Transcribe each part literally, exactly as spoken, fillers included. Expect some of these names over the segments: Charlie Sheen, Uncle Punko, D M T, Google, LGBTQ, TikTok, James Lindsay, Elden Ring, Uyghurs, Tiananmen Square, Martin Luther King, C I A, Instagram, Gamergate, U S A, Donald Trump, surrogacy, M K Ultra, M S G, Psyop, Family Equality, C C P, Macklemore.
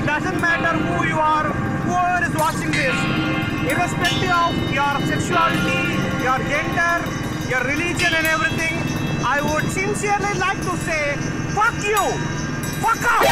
It doesn't matter who you are, whoever is watching this, irrespective of your sexuality, your gender, your religion and everything, I would sincerely like to say, fuck you! Fuck up!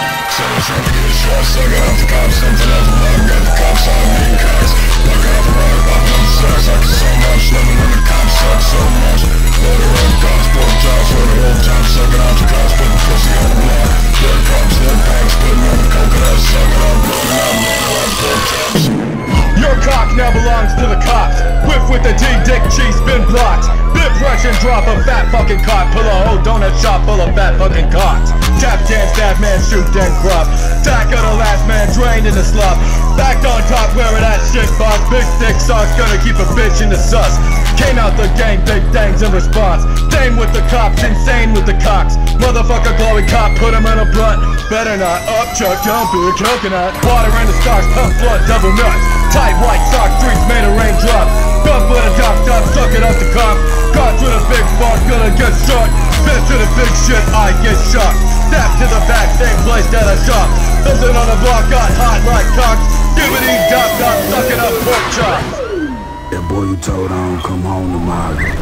Your cock now belongs to the cops. Whiff with the D-dick cheese been blocked. Bit pressure drop a fat fucking cot. Pull a whole donut shop full of fat fucking cots. Tap dance that man shoot then grub. Back of the last man drained in the slop. Backed on top wearing that shit box. Big thick sauce gonna keep a bitch in the sus. Came out the gang, big things in response. Dame with the cops, insane with the cocks. Motherfucker glowy cop, put him in a blunt. Better not up, chuck, don't be a coconut. Water in the stocks, pump blood, double nuts. Tight white sock, streets made a raindrop. Bump with a top top, suck it up the cop. Caught with a big fuck, gonna get shot. Bitch to the big shit, I get shocked. Stabbed to the back, same place that I shot. Something on the block, got hot like cocks. Gibbity dot dot, suck it up, pork chops. That boy you told I don't come home tomorrow.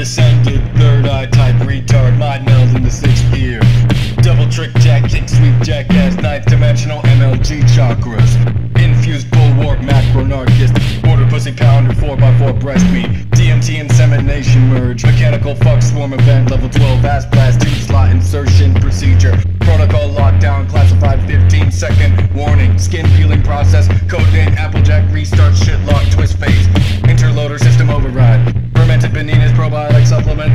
Ascended, third eye type retard, mind meld in the sixth gear. Double trick jack, kick sweep jackass, ninth dimensional M L G chakras. Infused bulwark macronarchist, border pussy pounder, four by four breast meat. D M T insemination merge, mechanical fuck swarm event, level twelve ass blast, two slot insertion procedure. Protocol lockdown, classified fifteen second warning. Skin peeling process, codename Applejack, restart shit lock, twist phase. Interloader system override. Fermented bananas, probiotic supplement,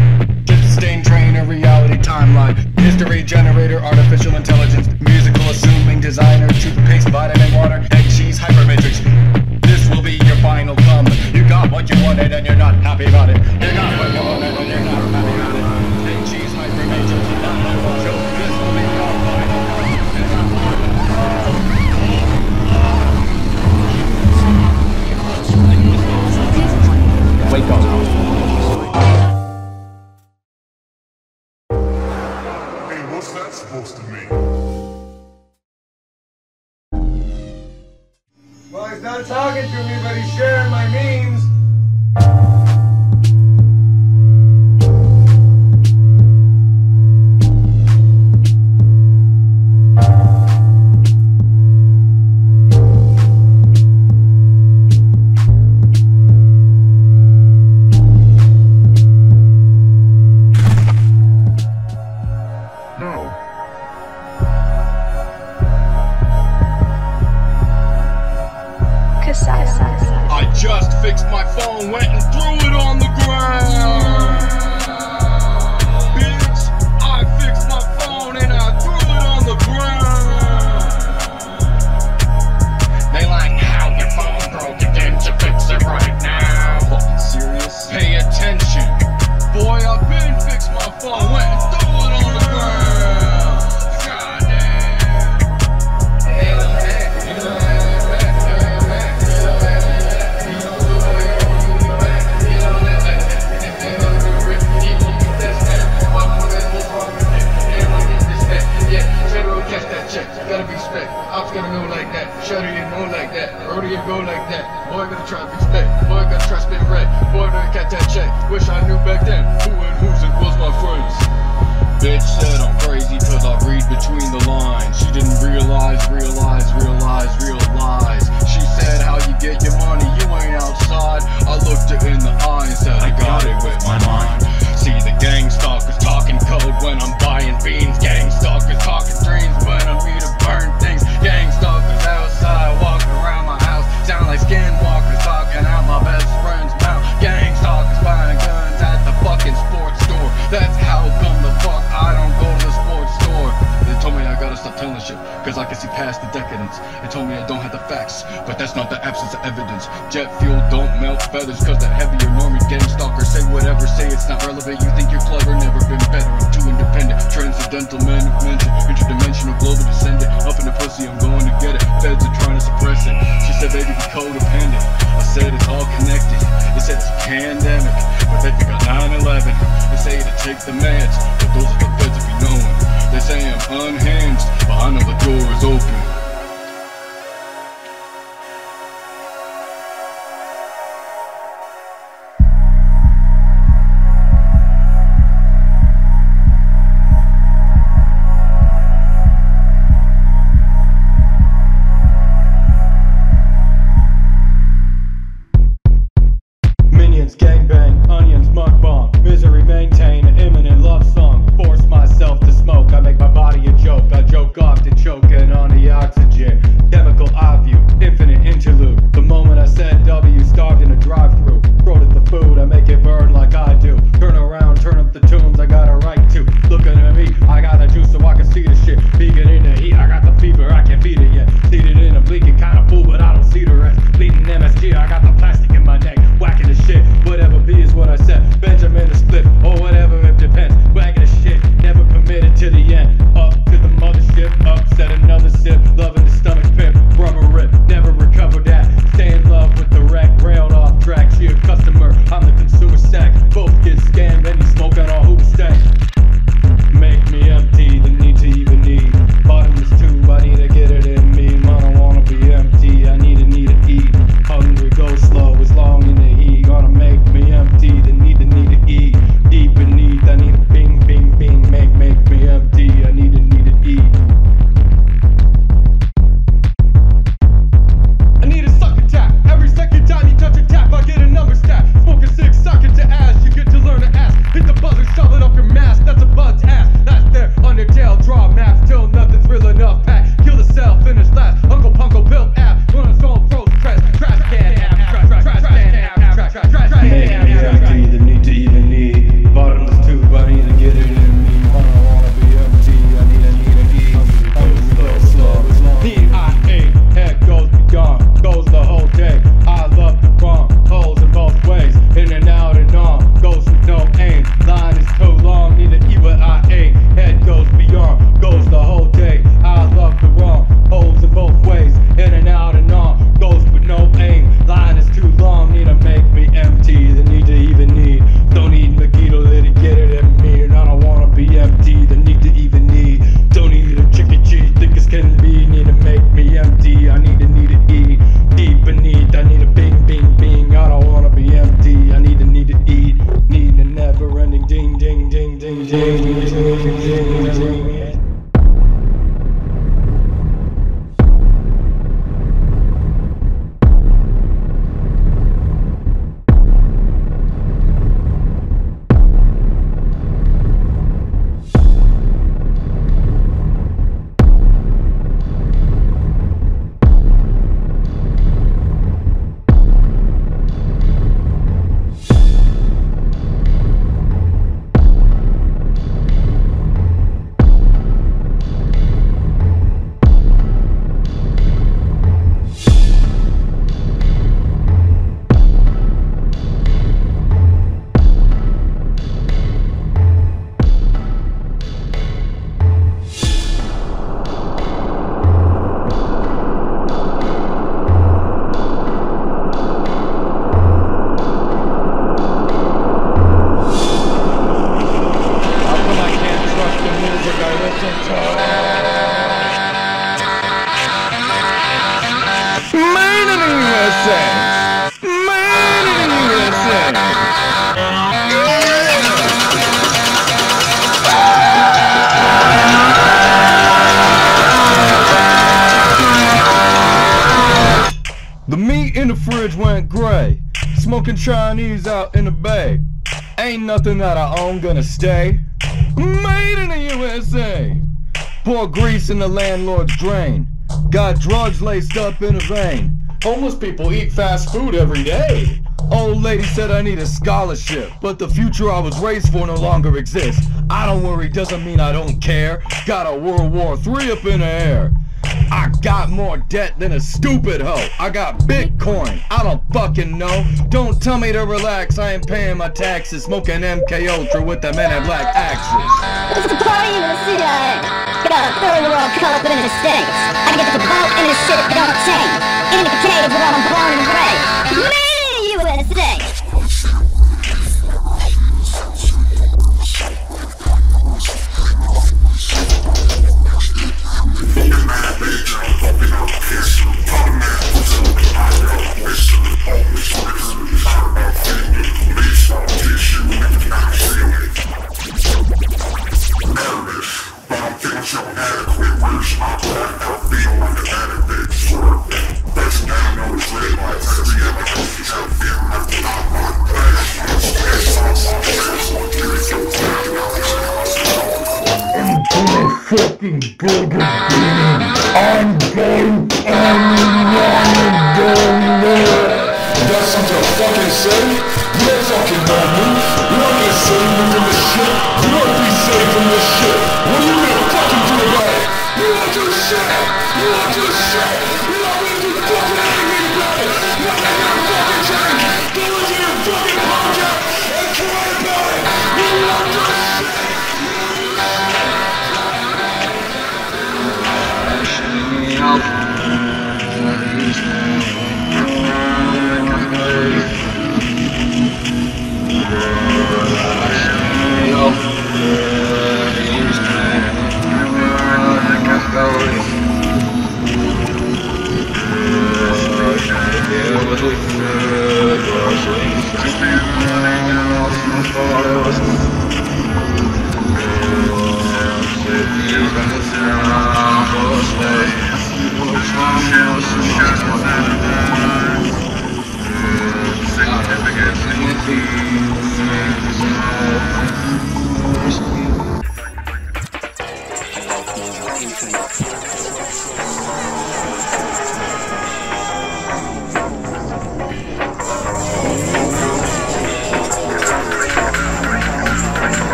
dip stain trainer, reality timeline, history generator, artificial intelligence, musical assuming designer, toothpaste, vitamin water, egg cheese, hypermatrix. This will be your final come. You got what you wanted and you're not happy about it. You got what you wanted and you're not happy about it. Egg cheese, hypermatrix. This will be your final come. Wake up. Supposed to mean? Well, he's not talking to me, but he's sharing my memes. I just fixed my phone, went and threw it on the ground. Bitch, I fixed my phone and I threw it on the ground. They like how your phone broke, you didn't you fix it right now? Fucking serious? Pay attention. Boy, I been fixed my phone, went and threw it on the ground. Go like that, boy gonna try to be spec, boy gonna try to spin red, boy gonna catch that check. Wish I knew back then who and who's and was my friends. Bitch said I'm crazy cause I read between the lines. She didn't realize, realize, realize, realize. She said how you get your money, you ain't outside. I looked her in the eye and said I got it with my mind. See the gang stalkers talking code when I'm buying beans. Gang stalkers talking dreams when I need to burn things. Gang stalkers outside walking around my house. stop telling shit, cause I can see past the decadence. It told me I don't have the facts, but that's not the absence of evidence. Jet fuel don't melt feathers, cause the heavier army gang stalker. Say whatever, say it's not relevant. You think you're clever, never been better. I'm too independent, transcendental man of mention, interdimensional global descendant. Up in the pussy, I'm going to get it. Feds are trying to suppress it. She said they be codependent. I said it's all connected. They said it's pandemic, but they think I'm nine eleven. They say to take the meds, but those are the feds if you know it. They say I'm unhinged, but I know the door is open. Gangbang, onions, mukbang, misery maintain, an imminent love song. Force myself to smoke, I make my body a joke. I joke off to choking on the oxygen. Chemical eye view, infinite interlude. The moment I said W, starved in a drive-thru. Throw to the food, I make it burn like I do. Turn around, turn up the tunes, I got a right to. Looking at me, I got a juice so I can see the shit. Vegan in the heat, I got the fever, I can't feed it yet. Seated in a bleaking kind of fool, but I don't see the rest. Bleeding M S G, I got the plastic in my neck. Whacking the shit, whatever be is what I said. Benjamin the split, or whatever it depends. Wagging the shit, never committed to the end. Up to the mothership, upset another sip. Loving the stomach pimp, rubber rip, never recover that. Stay in love with the wreck, railed off track. She a customer, I'm the consumer sack. Both get scammed and he's smoking all hoop stack. Make me empty, the need to even need. Bottomless tube, I need to get it in me. I don't wanna be empty, I need to need to eat. Hungry, go slow, it's long in the heat. Gonna make me empty, the need to need to eat. Deep beneath, I need a bing, bing, bing. Make, make me empty, I need to need to eat. I need a sucker tap, every second time you touch a tap, I get a number stat. Smoke a six, suck it to ass, you get to learn to ask. Hit the buzzer, shove it up your mask, that's a bud's ass. That's their undertale, draw maps, till nothing's real enough. Pack, kill the cell, finish last. Uncle Punko built app, when it's all froze, press, trash can app, trash, trash, trash, trash can app. Make me empty, the need to even need. Bottomless tube, I need to get it in me. I don't wanna be empty, I need, I need, I need. Hungry, go slow, as long D I A, head goes beyond, goes the whole day. I love the bomb, holes in both ways. In and out and on, goes with no aim. Line is too long, need to eat what I ain't. Head goes beyond, goes the whole day. I love the wrong, holes in both ways. In and out and on, goes with no aim. Line is too long, need to make me empty, the need to even need. Don't need Magito to get it at me, and I don't wanna be empty, the need to even need. Don't need a chicken cheese, thick as can be, need to make me empty, I need to need to eat. Deep beneath, I need a bing, bing, bing, I don't wanna be empty, I need to need to eat. Need a never ending ding, ding, ding, ding, ding, ding, ding, ding, ding, ding. Chinese out in the bay. Ain't nothing that I own gonna stay. Made in the U S A. Pour grease in the landlord's drain. Got drugs laced up in a vein. Homeless people eat fast food every day. Old lady said I need a scholarship, but the future I was raised for no longer exists. I don't worry doesn't mean I don't care. Got a World War Three up in the air. I got more debt than a stupid hoe. I got Bitcoin, I don't fucking know. Don't tell me to relax, I ain't paying my taxes. Smoking M K Ultra with the Men in Black axes. It's the party in the city. I got a third world color within the states. I can get the vote in the shit if I don't change. Eating the potatoes while I'm born and raised. Me, U S A! Fucking building, I'm going, I'm going, I'm going. That's what you fucking say? You don't fucking know me. You don't get saved from this shit. You don't be saved from this shit. What are you gonna fucking do about it? You don't do shit. You don't do shit. You don't really do fucking anything about it. You're not gonna fucking change. Go into your fucking podcast and cry about it. You don't do shit.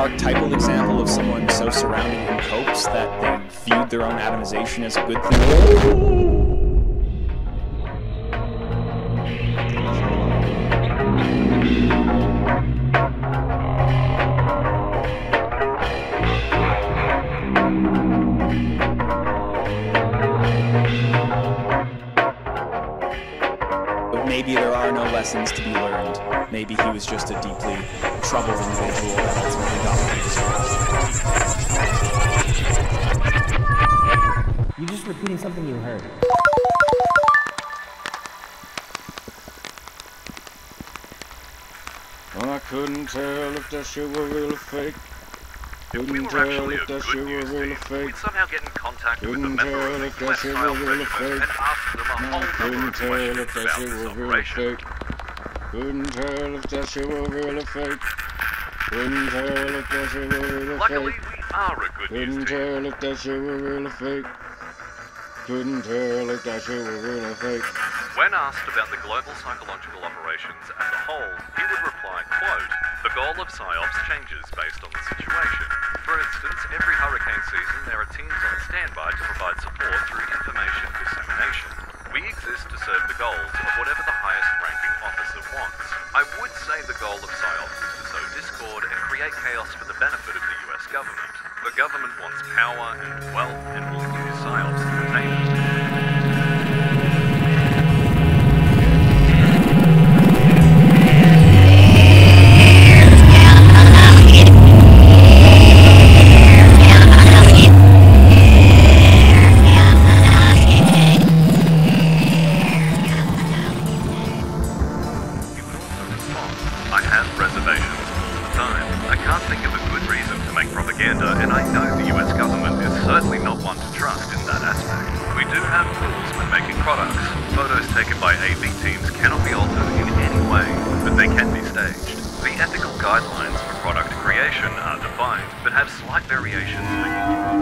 Archetypal example of someone so surrounded in copes that they viewed their own atomization as a good thing. But maybe there are no lessons to be learned. Maybe he was just a deeply troubled individual that ultimately got what he deserved. You're just repeating something you heard. Well, I couldn't tell if that shit were real or fake. Couldn't we were actually a good news team. We'd somehow get in contact with the member of the Quest Trial Regiment and ask them a whole number of questions about this operation. Couldn't tell if that shit were real or fake. Couldn't tell if that shit were real or fake. Luckily, we are a good Couldn't tell if that shit were real or fake. Couldn't tell if that shit were real or fake. When asked about the global psychological operations as a whole, he would reply, quote, "The goal of Psyops changes based on the situation. For instance, every hurricane season there are teams on standby to provide support through information dissemination. We exist to serve the goals of whatever the highest ranking officer wants. I would say the goal of Psyops is to sow discord and create chaos for the benefit of the U S government. The government wants power and wealth and will use Psyops to attain it." We do have The ethical guidelines for product creation are defined, but have slight variations that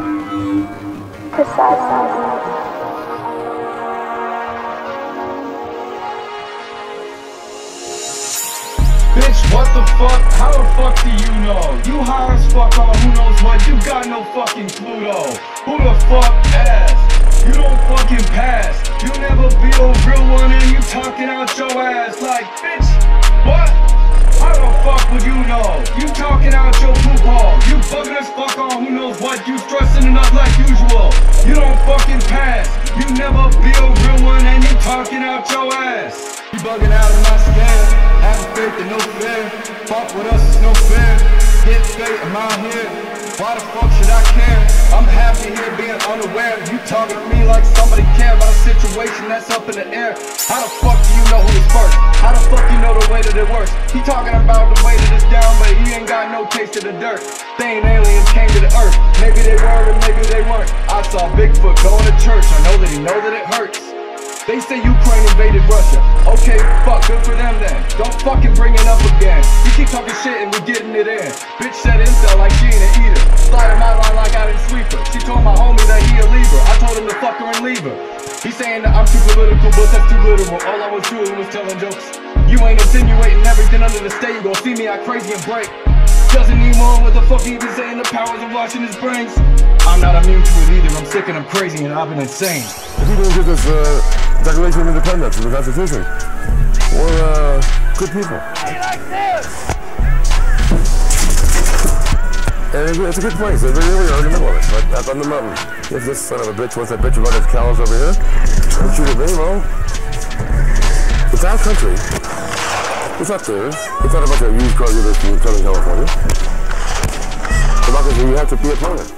Precisely. Bitch, what the fuck? How the fuck do you know? You high as fuck on who knows what? You got no fucking clue though. Who the fuck ass? You don't fucking pass. You never be a real one and you talking out your ass. Like, bitch, what? How the fuck would you know? You talking out your poop hole. You fucking as fuck on who knows what? You stressing it up like usual. You don't fucking pass. You never be a real one and you talking out your ass. You bugging out of my skin. Having faith and no fear, fuck with us, it's no fear. Get straight, I'm out here, why the fuck should I care? I'm happy here being unaware. You talking to me like somebody care about a situation that's up in the air. How the fuck do you know who's first? How the fuck you know the way that it works? He talking about the way that it's down, but he ain't got no taste of the dirt. They ain't aliens, came to the earth. Maybe they were and maybe they weren't. I saw Bigfoot going to church, I know that he know that it hurts. They say Ukraine invaded Russia. Okay, fuck, good for them then. Don't fucking bring it up again. You keep talking shit and we getting it in. Bitch said incel like she ain't an eater. Slide him out line like I didn't sweep her. She told my homie that he a leaver. I told him to fuck her and leave her. He saying that I'm too political, but that's too literal. All I was doing was telling jokes. You ain't insinuating everything under the state. You gon' see me out crazy and break. Doesn't need more what the fuck he been saying. The powers of Washington's brains. I'm not immune to it either. I'm sick and I'm crazy and I've been insane. If you don't get this, uh... Declaration of Independence of the Constitution. We're uh, good people. Be like this! And it's a good place. They really are in the middle of it, right up on the mountain. If this son of a bitch wants that bitch about his cows over here, don't shoot at me, well, it's our country. It's up there. It's not about that used car you live in Southern California. Democracy, you have to be a part of it.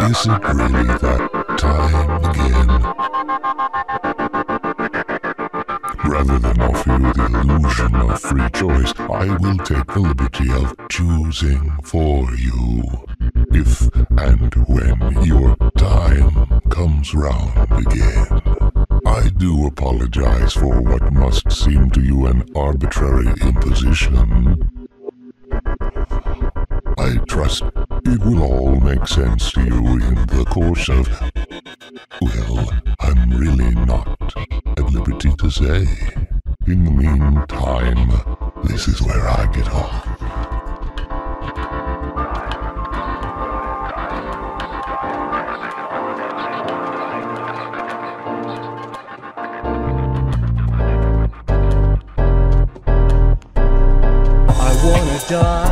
Is it really that time again? Rather than offer you the illusion of free choice, I will take the liberty of choosing for you, if and when your time comes round again. I do apologize for what must seem to you an arbitrary imposition. I trust it will all make sense to you in the course of... Well, I'm really not at liberty to say. In the meantime, this is where I get off. Chance.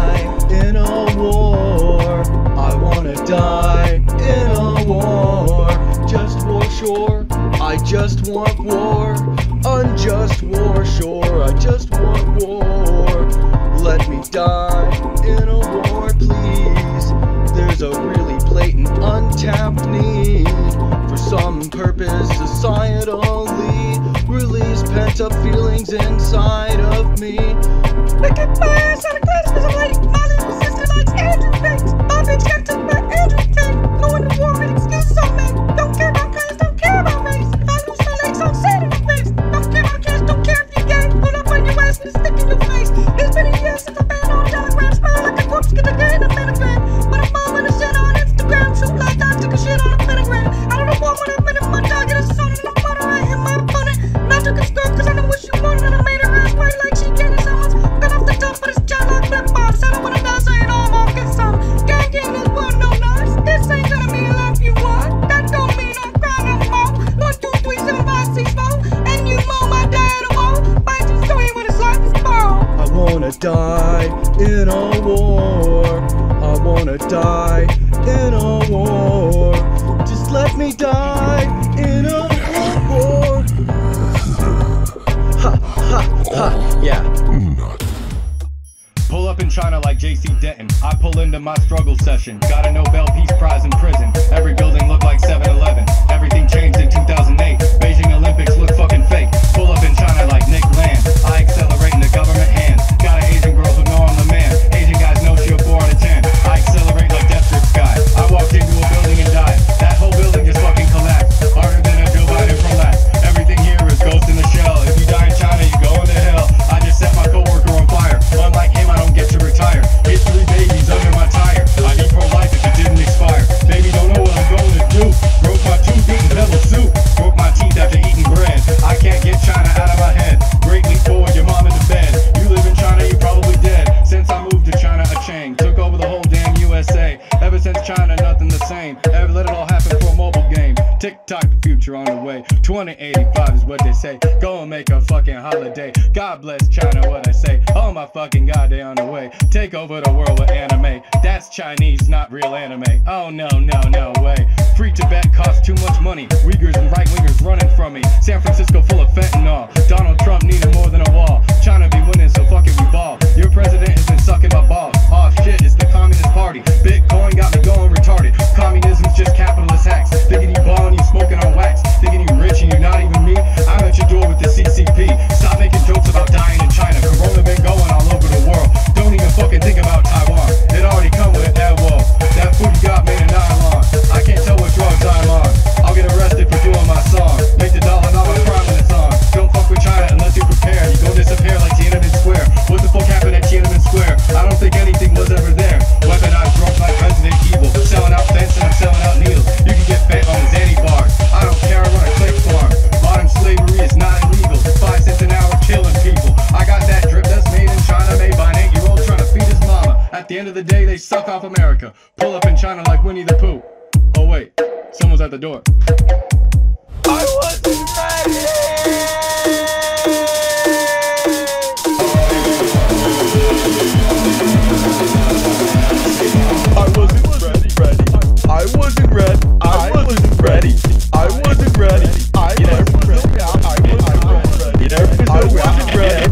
since China, nothing the same. Ever let it all happen for a mobile game. TikTok, the future on the way. twenty eighty-five is what they say. Go and make a fucking holiday. God bless China, what I say. Oh my fucking god, they on the way. Take over the world with anime. That's Chinese, not real anime. Oh no, no, no way. Free Tibet costs too much money. Uyghurs and right-wingers running from me. San Francisco full of fentanyl. Donald Trump needed more than a wall. China be winning, so fucking we ball. Your president has been sucking my balls. Oh shit, it's the Communist Party. Bitcoin got me going retarded. Communism's just capitalist hacks. Thinking you ballin', you smoking on wax. Thinking you rich and you not even me. I'm at your door with the C C P. Stop making jokes about dying in China. Corona been going all over the world. Don't even fucking think about Taiwan. It already come with that wall. That food you got made of nylon. I can't tell what drugs I'm on. I'll get arrested for doing my song. Make the dollar not my crime when it's on. Don't fuck with China unless you prepare. You go disappear like Tiananmen Square. What the fuck happened at Tiananmen Square? I don't think anything was ever there. Weaponized drugs like Resident Evil. Selling out fence and I'm selling out needles. You can get fed on Zanny bars. I don't care, I run a click farm. Modern slavery is not illegal. Five cents an hour killing people. I got that drip that's made in China, made by an eight-year-old trying to feed his mama. At the end of the day, they suck off America. Pull up in China like Winnie the Pooh. Oh wait, someone's at the door. I wasn't ready! I wasn't ready. I wasn't ready. I wasn't ready. I wasn't ready. I wasn't ready. I wasn't ready.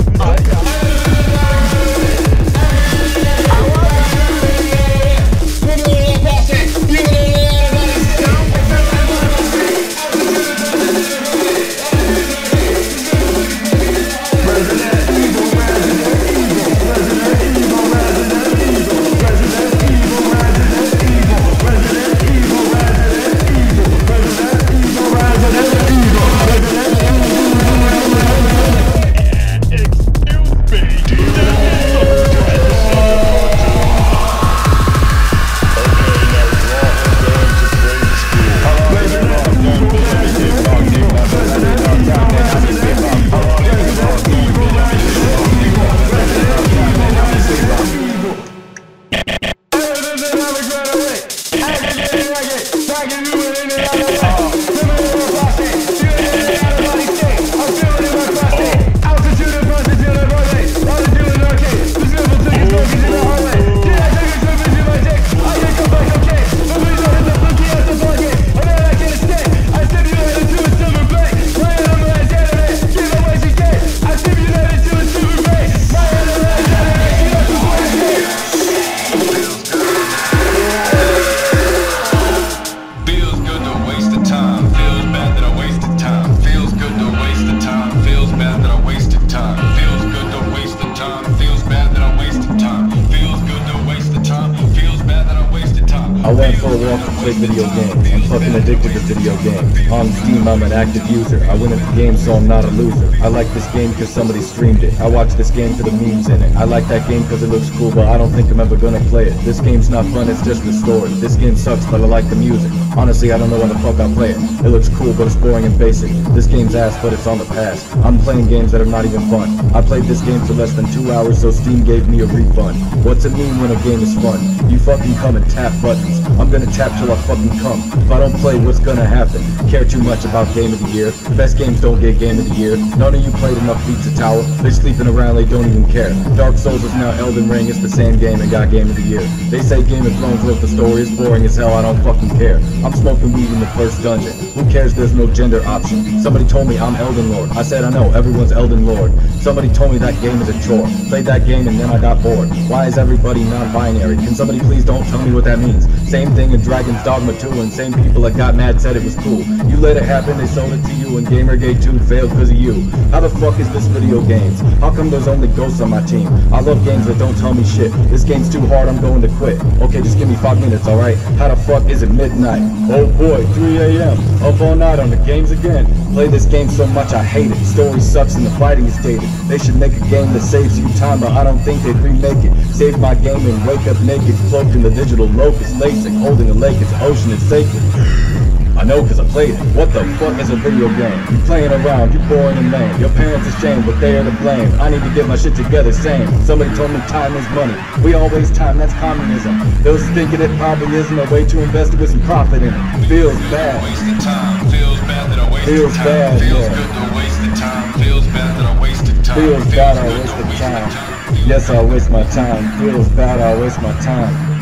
Somebody streamed it. I watch this game for the memes in it. I like that game because it looks cool, but I don't think I'm ever gonna play it. This game's not fun, it's just restored. This game sucks, but I like the music. Honestly, I don't know why the fuck I play it. It looks cool, but it's boring and basic. This game's ass, but it's on the past. I'm playing games that are not even fun. I played this game for less than two hours, so Steam gave me a refund. What's it mean when a game is fun? You fucking come and tap buttons. I'm gonna tap till I fucking come. If I don't play, what's gonna happen? Care too much about Game of the Year. The best games don't get Game of the Year. None of you played enough Pizza Tower. They're sleeping around, they don't even care. Dark Souls is now Elden Ring. It's the same game and got Game of the Year. They say Game of Thrones wrote the story. It's boring as hell, I don't fucking care. I'm smoking weed in the first dungeon. Who cares, there's no gender option. Somebody told me I'm Elden Lord. I said I know, everyone's Elden Lord. Somebody told me that game is a chore. Played that game and then I got bored. Why is everybody non-binary? Can somebody please don't tell me what that means? Same thing in Dragon's Dogma two, and same people that got mad said it was cool. You let it happen, they sold it to you, and Gamergate two failed because of you. How the fuck is this video games? How come there's only ghosts on my team? I love games that don't tell me shit. This game's too hard, I'm going to quit. Okay, just give me five minutes, alright? How the fuck is it midnight? Oh boy, three A M Up all night on the games again. Play this game so much I hate it. Story sucks and the fighting is dated. They should make a game that saves you time, but I don't think they'd remake it. Save my game and wake up naked, cloaked in the digital locust. LASIK, holding a lake, it's ocean, it's sacred. I I know because I played it. What the fuck is a video game? You playing around, you boring and lame. Your parents are ashamed, but they're to blame. I need to get my shit together, same. Somebody told me time is money. We always time, that's communism. Those thinking it probably isn't a way to invest with some profit in it. Feels bad. Wasted time. Feels bad that I wasted time. Bad, feels yeah. good to waste the time. Feels bad that I wasted time. Feels, feels bad I wasted waste time. time. Yes, I waste my time. Feels bad I waste my time.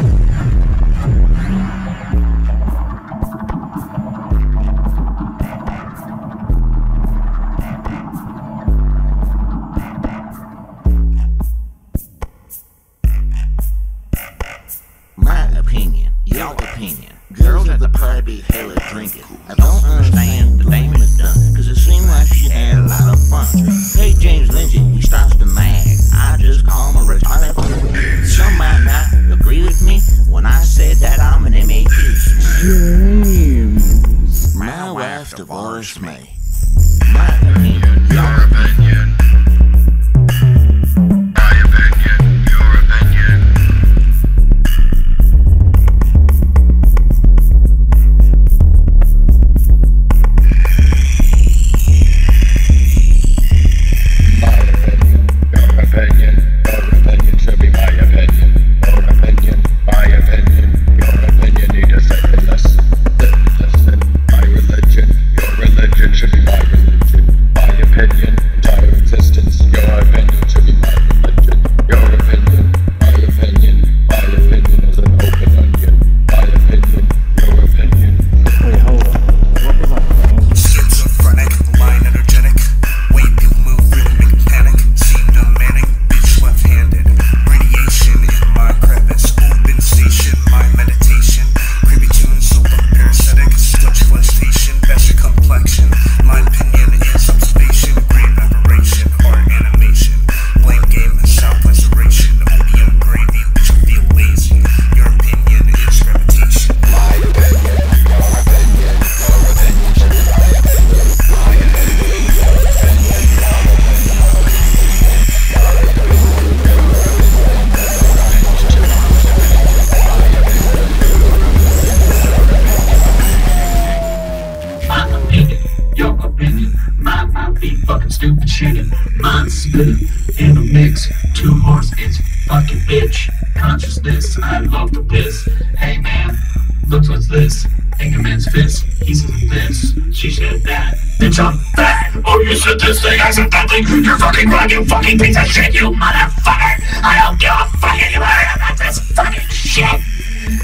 Opinion. Girls at the party hella drinking. I don't understand the damage is done, cause it seems like she had a lot of fun. Hey James Lindsay, he stops to nag. I just call him a retarded. Some might not agree with me when I said that I'm an M A T. James, my wife divorced me. My opinion, your opinion. Stupid chicken, mind split in a mix. Two horse is fucking bitch. Consciousness, I love to piss. Hey man, look what's this. Think a man's fist, he says this, she said that. Bitch, I'm fat. Oh, you said this thing, I said that thing. You're fucking wrong, you fucking piece of shit, you motherfucker. I don't give a fuck anymore about this fucking shit.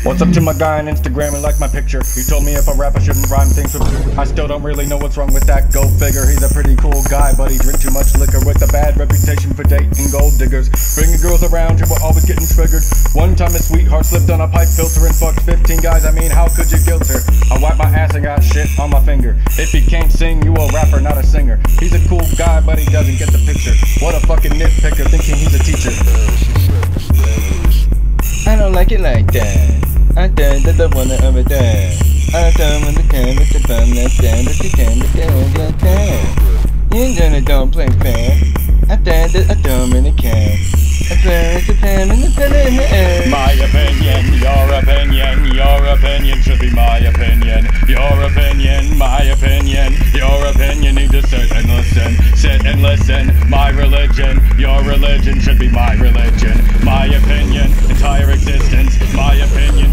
What's up to my guy on Instagram and liked my picture? He told me if I rap I shouldn't rhyme things with I still don't really know what's wrong with that. Go figure, he's a pretty cool guy, but he drink too much liquor with a bad reputation for dating gold diggers. Bringing girls around who were always getting triggered. One time his sweetheart slipped on a pipe filter and fucked fifteen guys, I mean how could you guilt her? I wiped my ass and got shit on my finger. If he can't sing, you a rapper, not a singer. He's a cool guy, but he doesn't get the picture. What a fucking nitpicker, thinking he's a teacher. I don't like it like that. I done that the one over there. I done when the time with the bum that's down, but you can look at all your time. You done don't play fair. I done that I don't really care. I swear it's a time and the pillar in the air. My opinion, your opinion, your opinion should be my opinion. Your opinion, my opinion, your opinion need to sit and listen, sit and listen. My religion, your religion should be my religion. My opinion, entire existence, my opinion.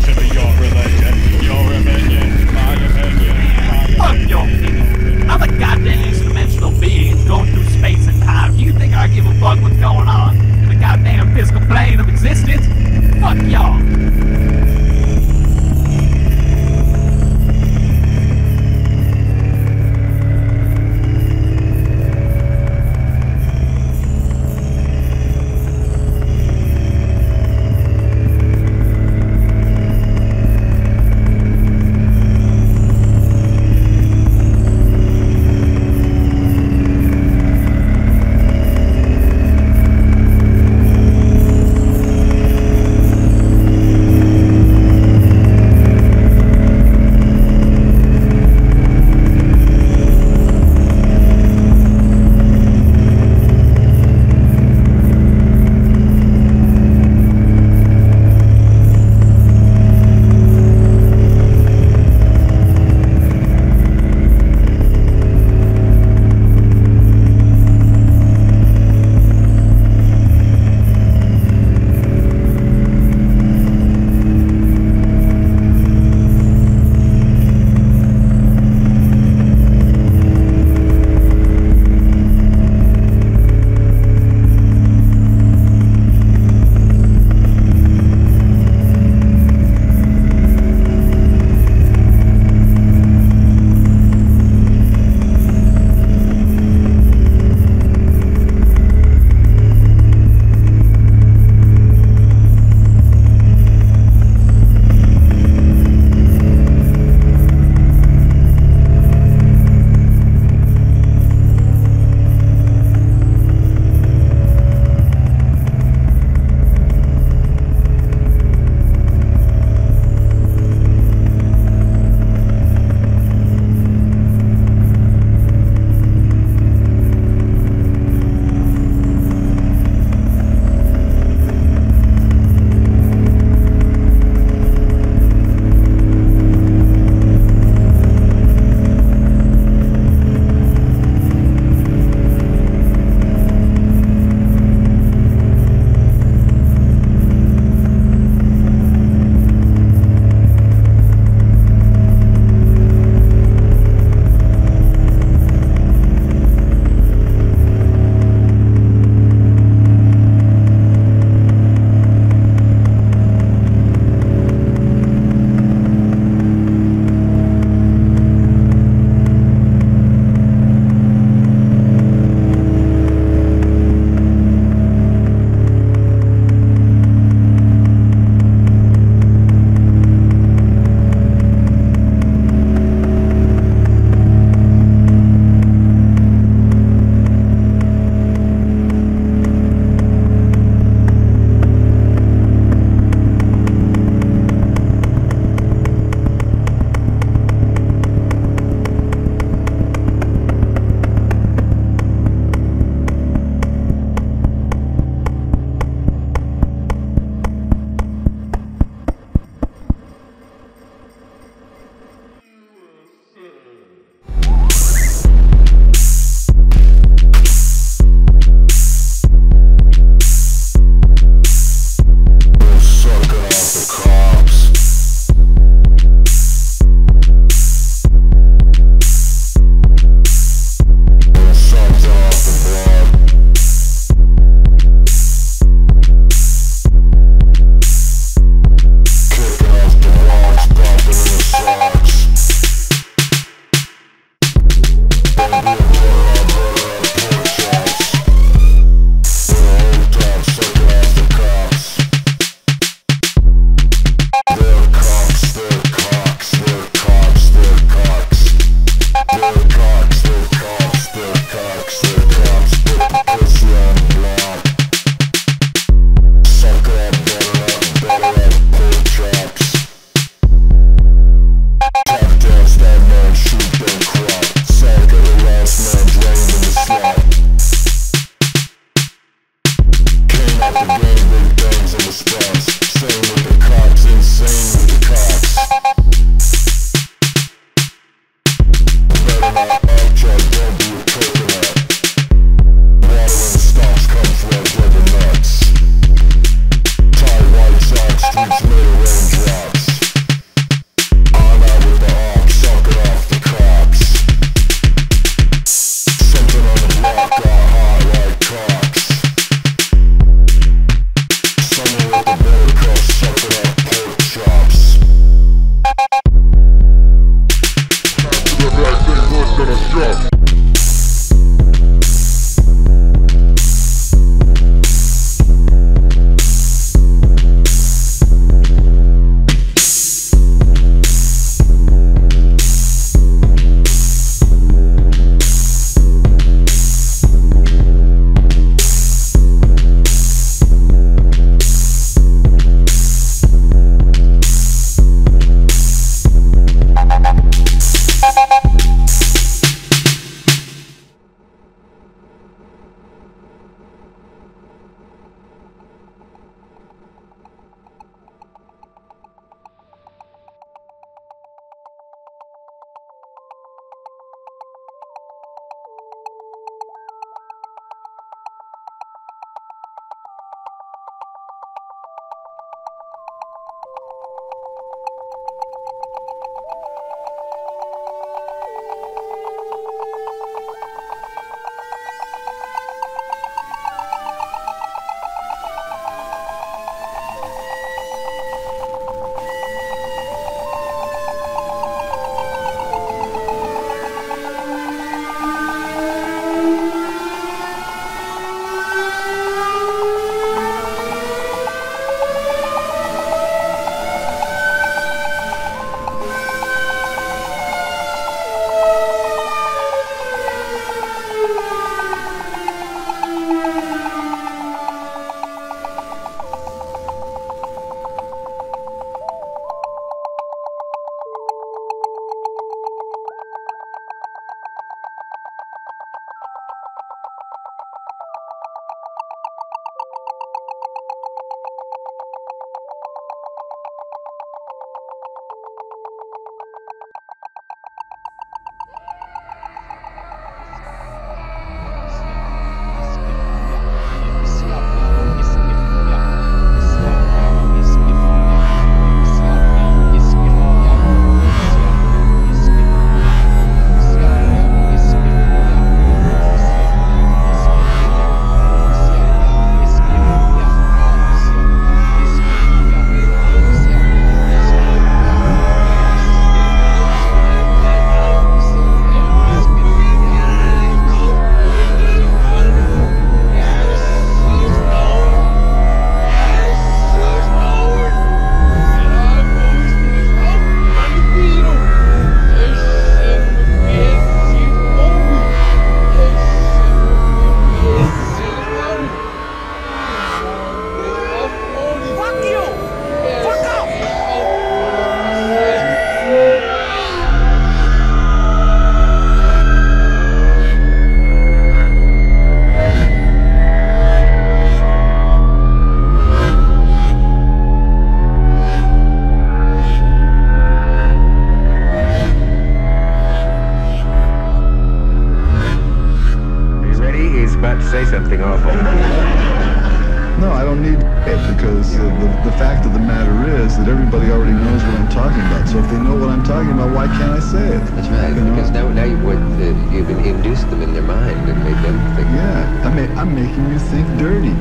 knows what I'm talking about. So if they know what I'm talking about, why can't I say it? That's right. You because now, now you've, what, uh, you've induced them in their mind and made them think. Yeah, I mean, I'm making you think dirty.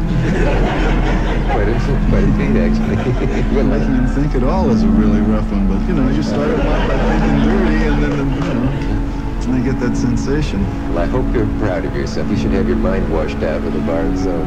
quite a quite a feat, actually. Well, making them think at all is a really rough one. But you know, you started out by thinking dirty, and then you know. And I get that sensation. Well, I hope you're proud of yourself. You should have your mind washed out with a bar and soap.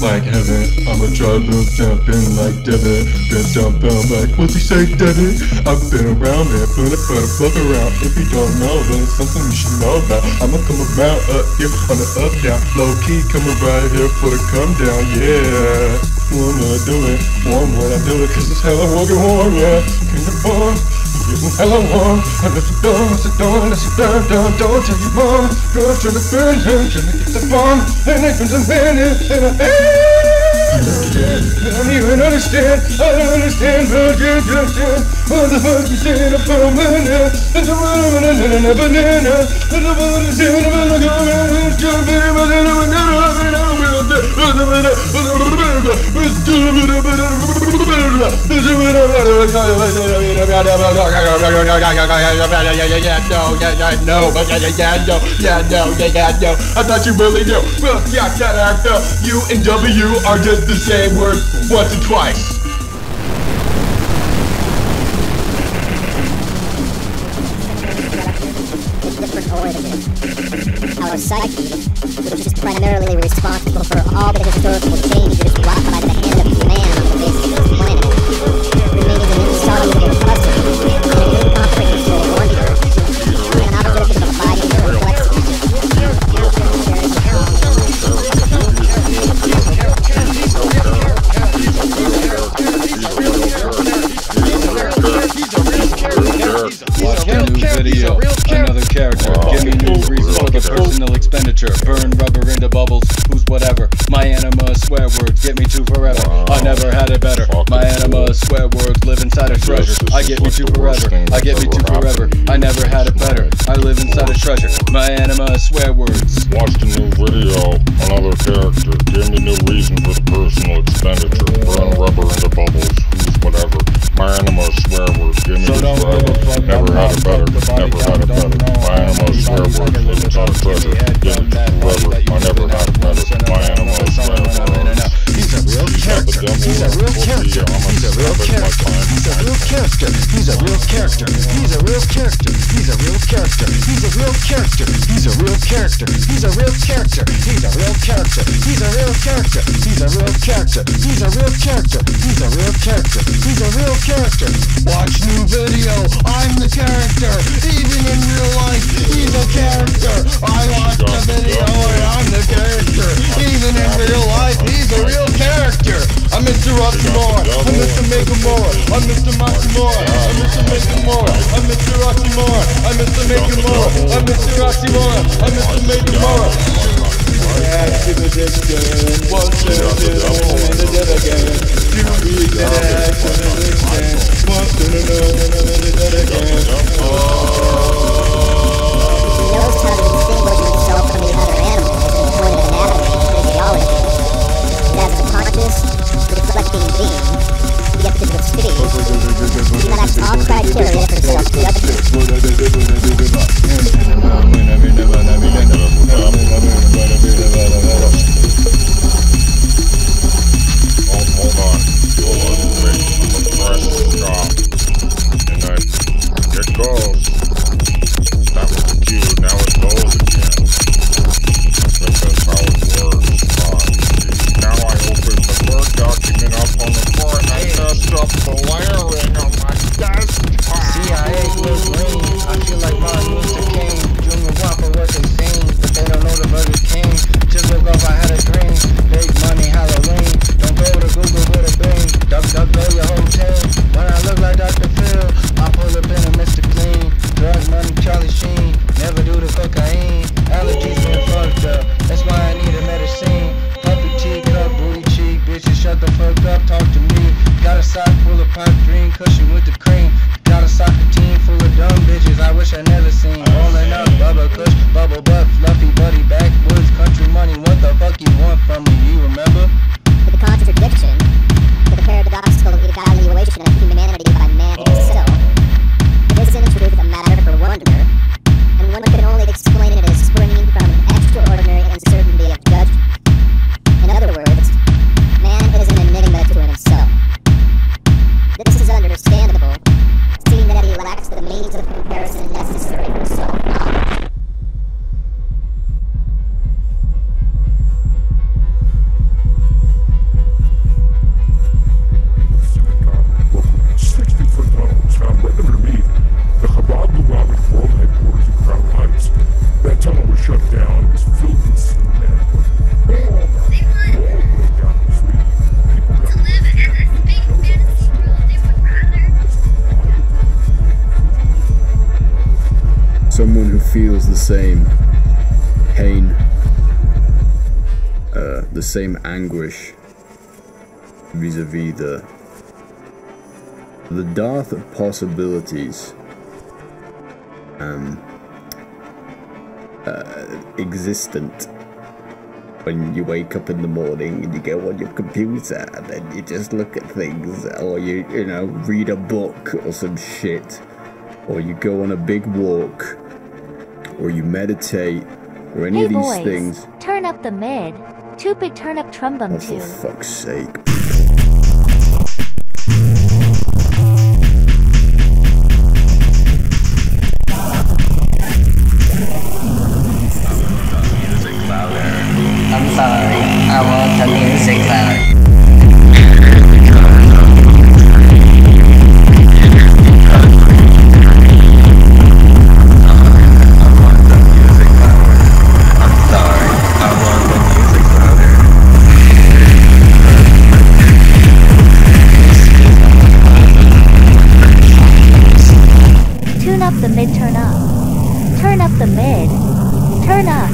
Like heaven, I'm a trouble jumping like Devin. Been jumping like, what's he say, Devin? I've been around there, put it, put it, fuck around. If you don't know, then it's something you should know about. I'ma come around up here on the up down, low key, coming right here for the come down, yeah. Wanna do it, warm when I do it, cause it's hella walking warm, yeah. Can you warm? Hello, warm. And if you don't, if you don't, if you don't, don't, don't tell your mom. Girl, trying to burn him, trying to get the bomb. And it comes a minute, and I ain't. I don't even understand, I don't understand, but you just said, what the fuck you said, I'm from Manila. And the woman is in a banana. And the woman is in a banana. And the woman is in a banana. And the woman is in a banana. I thought you really knew. Well, yeah, that actor. U and W are just the same word once or twice. Our psyche, which is primarily responsible for all the historical changes wrought by the hand of man on the face of this planet, remaining an insoluble cluster and an incomprehensible wonder, an opposition of body and complexity. Watch the new video. a personal expenditure. Burn rubber into bubbles, who's whatever. My anima, a swear word, get me to forever. I never had it better. My anima, a swear word, live inside a treasure. I get me to forever. I get me to forever. I never had it better. I live inside a treasure. My anima, a swear words. Watch the new video, another character. Give me new reason for the personal expenditure. Burn rubber into bubbles, who's whatever. My anima, a swear word, give me to forever. Never had it better. Never had it better. My anima, a swear word, live inside a treasure. Give me to forever. I never had it better. My anima, a swear word. He's a real character. He's a real character. He's a real character. He's a real character. He's a real character. He's a real character. He's a real character. He's a real character. He's a real character. He's a real character. He's a real character. He's a real character. He's a real character. He's a real character. He's a real character. He's a real character. Watch new video. I'm the character. Even in real life, he's a character. I watched the video and I'm the character. Even in real life, he's a real character. I'm Mister Rockymore. I'm Mister Macklemore. I'm Mister Macklemore. I'm Mister Macklemore. I'm Mister Rockymore. I'm Mister Macklemore. I'm Mister Rockymore. I'm Mister Macklemore. Back to the distance. One turn to the dead again. You read the dead to the distance. One turn to the dead again. Oh. Now it's starting to feel like myself from the other animal, in form of an avalanche physiology. But as an economist, it is like being green. You have to do what's fitting. You gotta have all criteria for yourself to be able to do. Hold on. Hold on. Press stop. And then it goes. That was the cue. Now it goes again. I think that's how it works. Uh, now I open the Word document up on the floor and I messed up the layering on my desktop. C I A was lame. I feel like Martin Luther King. Junior Whopper working scene. But they don't know the Burger King. Just look up, I had a dream. Big money, Halloween. Don't go to Google with a bang. Duck, duck, go your whole team. When I look like Doctor Phil, I pull up in a Mister Clean. Drug money, Charlie Sheen. Never do the cocaine. Allergies been fucked up. That's why I need a medicine. Puppy cheek up, booty cheek. Bitches shut the fuck up, talk to me. Got a sock full of pop green, cushion with the cream. Got a soccer team full of dumb bitches I wish I never seen. Rolling up, bubble kush, bubble butt, fluffy buddy, backwoods, country money. What the fuck you want from me, you remember? With the contradiction, with the paradoxical evaluation of humanity by man himself. It isn't a truth, a matter for wonder. And one can only explain it as springing from an extraordinary uncertainty of judgment. In other words, man is an enigma to himself. This is understandable, seeing that he lacks the means of comparison necessary for self-knowledge. Someone who feels the same pain, uh, the same anguish vis-a-vis the, the dearth of possibilities um, uh, existent when you wake up in the morning and you go on your computer and then you just look at things, or you, you know, read a book or some shit, or you go on a big walk, or you meditate, or any hey of these boys, things. Turn up the mid. Two big turnip trombone. Oh, for fuck's sake. Music louder. I'm sorry. I want the music louder. Turn up.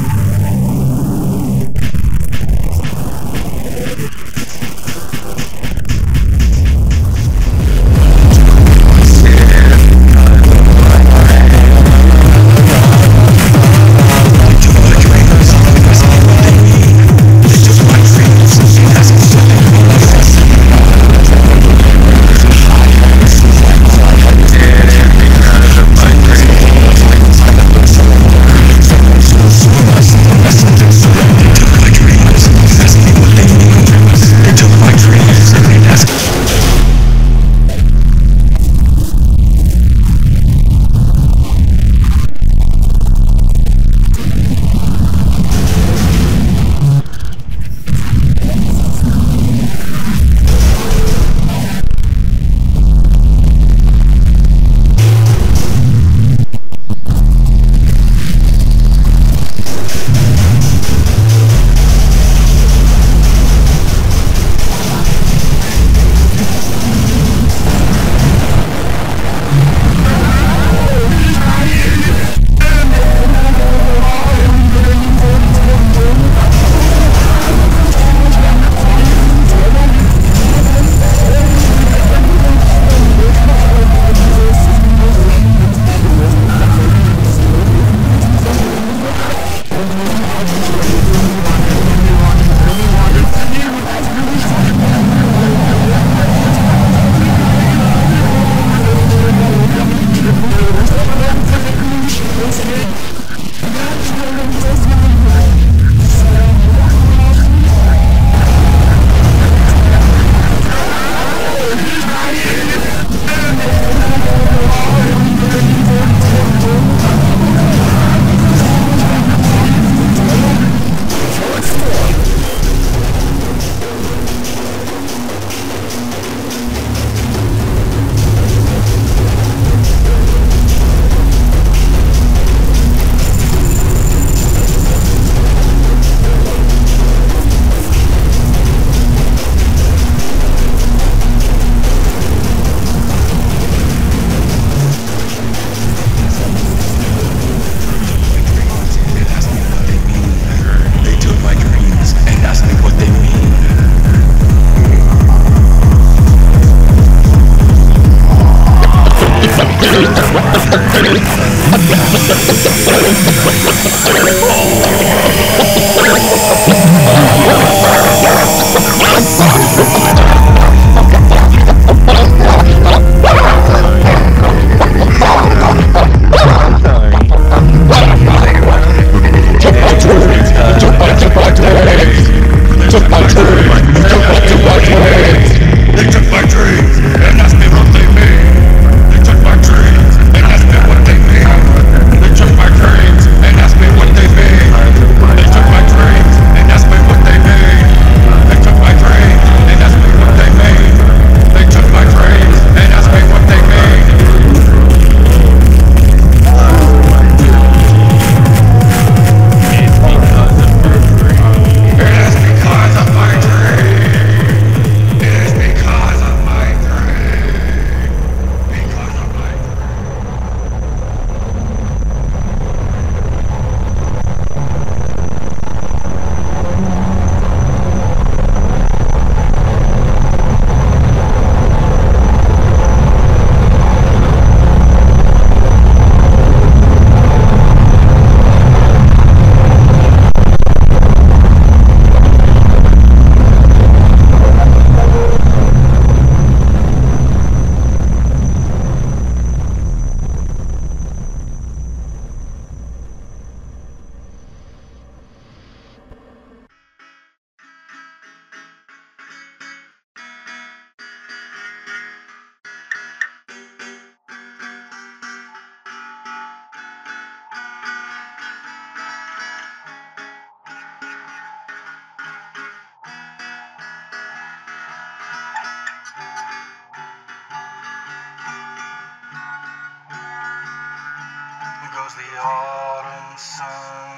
The autumn sun,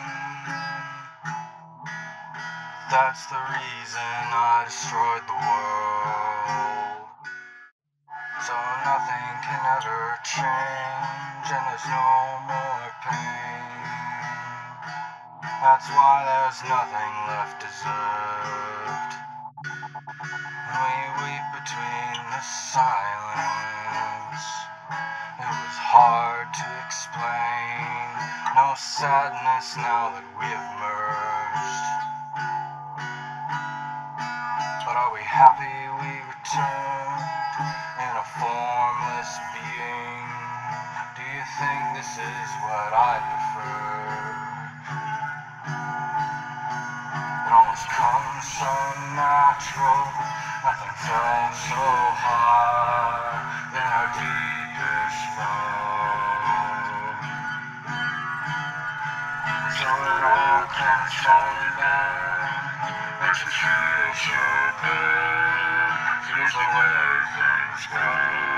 that's the reason I destroyed the world. So nothing can ever change, and there's no more pain. That's why there's nothing left deserved. And we weep between the silence. It was hard to explain. No sadness now that we've merged. But are we happy we returned in a formless being? Do you think this is what I'd prefer? Come so natural, nothing felt so hard in our deepest love. So it all comes falling back, makes us feel so good, feels the way things go.